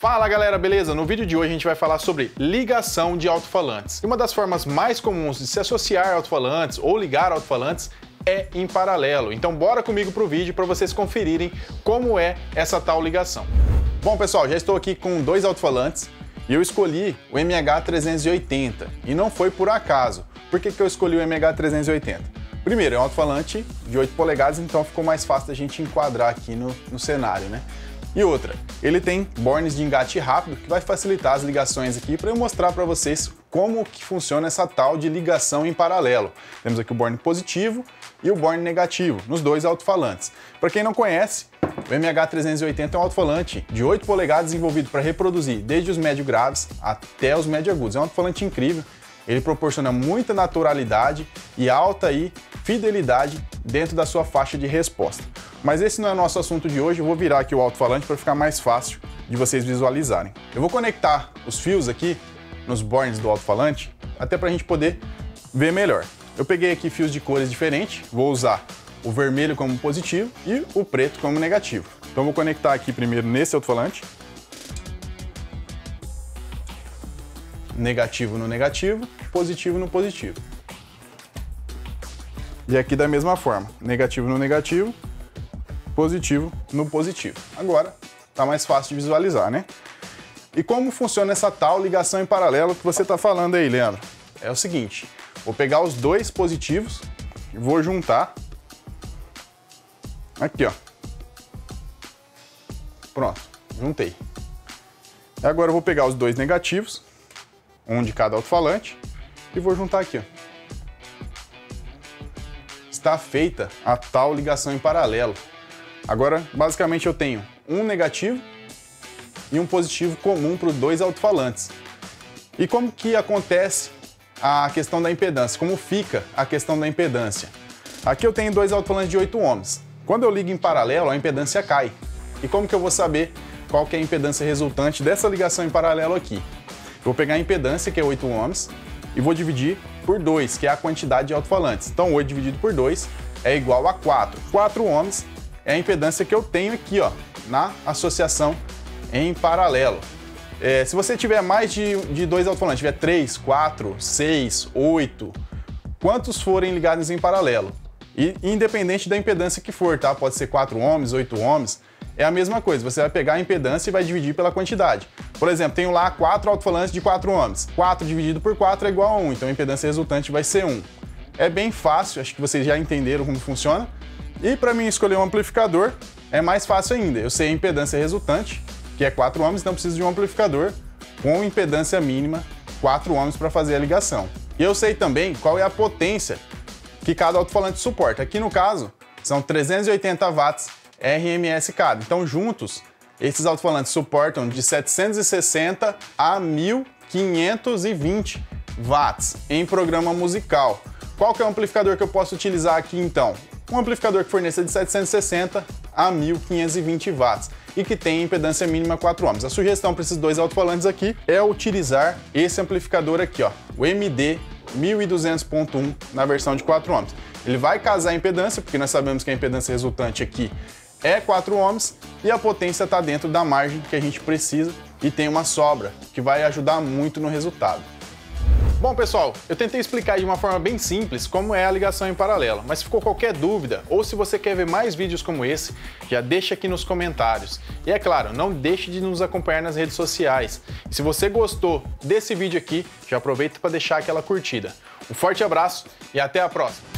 Fala galera, beleza? No vídeo de hoje a gente vai falar sobre ligação de alto-falantes. E uma das formas mais comuns de se associar alto-falantes ou ligar alto-falantes é em paralelo. Então bora comigo pro vídeo para vocês conferirem como é essa tal ligação. Bom pessoal, já estou aqui com dois alto-falantes e eu escolhi o MH380. E não foi por acaso. Por que eu escolhi o MH380? Primeiro, é um alto-falante de 8 polegadas, então ficou mais fácil da gente enquadrar aqui no cenário, né? E outra, ele tem bornes de engate rápido, que vai facilitar as ligações aqui para eu mostrar para vocês como que funciona essa tal de ligação em paralelo. Temos aqui o borne positivo e o borne negativo, nos dois alto-falantes. Para quem não conhece, o MH380 é um alto-falante de 8 polegadas desenvolvido para reproduzir desde os médio-graves até os médio-agudos. É um alto-falante incrível, ele proporciona muita naturalidade e alta fidelidade dentro da sua faixa de resposta. Mas esse não é o nosso assunto de hoje, eu vou virar aqui o alto-falante para ficar mais fácil de vocês visualizarem. Eu vou conectar os fios aqui nos bornes do alto-falante, até para a gente poder ver melhor. Eu peguei aqui fios de cores diferentes, vou usar o vermelho como positivo e o preto como negativo. Então vou conectar aqui primeiro nesse alto-falante. Negativo no negativo, positivo no positivo. E aqui da mesma forma, negativo no negativo, positivo no positivo. Agora tá mais fácil de visualizar, né? E como funciona essa tal ligação em paralelo que você tá falando aí, Leandro? É o seguinte, vou pegar os dois positivos e vou juntar aqui, ó. Pronto, juntei. Agora eu vou pegar os dois negativos, um de cada alto-falante, e vou juntar aqui, ó. Está feita a tal ligação em paralelo. Agora, basicamente, eu tenho um negativo e um positivo comum para os dois alto-falantes. E como que acontece a questão da impedância? Como fica a questão da impedância? Aqui eu tenho dois alto-falantes de 8 ohms. Quando eu ligo em paralelo, a impedância cai. E como que eu vou saber qual que é a impedância resultante dessa ligação em paralelo aqui? Eu vou pegar a impedância, que é 8 ohms, e vou dividir por 2, que é a quantidade de alto-falantes. Então 8 dividido por 2 é igual a 4. 4 ohms é a impedância que eu tenho aqui, ó, na associação em paralelo. Se você tiver mais de 2 alto-falantes, tiver 3, 4, 6, 8, quantos forem ligados em paralelo, e independente da impedância que for, tá? Pode ser 4 ohms, 8 ohms, é a mesma coisa. Você vai pegar a impedância e vai dividir pela quantidade. Por exemplo, tenho lá 4 alto-falantes de 4 ohms. 4 dividido por 4 é igual a 1, então a impedância resultante vai ser 1. É bem fácil, acho que vocês já entenderam como funciona. E para mim escolher um amplificador é mais fácil ainda. Eu sei a impedância resultante, que é 4 ohms, então preciso de um amplificador com impedância mínima 4 ohms para fazer a ligação. E eu sei também qual é a potência que cada alto-falante suporta. Aqui no caso, são 380 watts RMS cada. Então juntos, esses alto-falantes suportam de 760 a 1520 watts em programa musical. Qual que é o amplificador que eu posso utilizar aqui então? Um amplificador que forneça de 760 a 1520 watts e que tem impedância mínima 4 ohms. A sugestão para esses dois alto-falantes aqui é utilizar esse amplificador aqui, ó, o MD 1200.1 na versão de 4 ohms. Ele vai casar a impedância, porque nós sabemos que a impedância resultante aqui é 4 ohms e a potência está dentro da margem que a gente precisa e tem uma sobra, que vai ajudar muito no resultado. Bom pessoal, eu tentei explicar de uma forma bem simples como é a ligação em paralelo, mas se ficou qualquer dúvida ou se você quer ver mais vídeos como esse, já deixa aqui nos comentários. E é claro, não deixe de nos acompanhar nas redes sociais. E se você gostou desse vídeo aqui, já aproveita para deixar aquela curtida. Um forte abraço e até a próxima!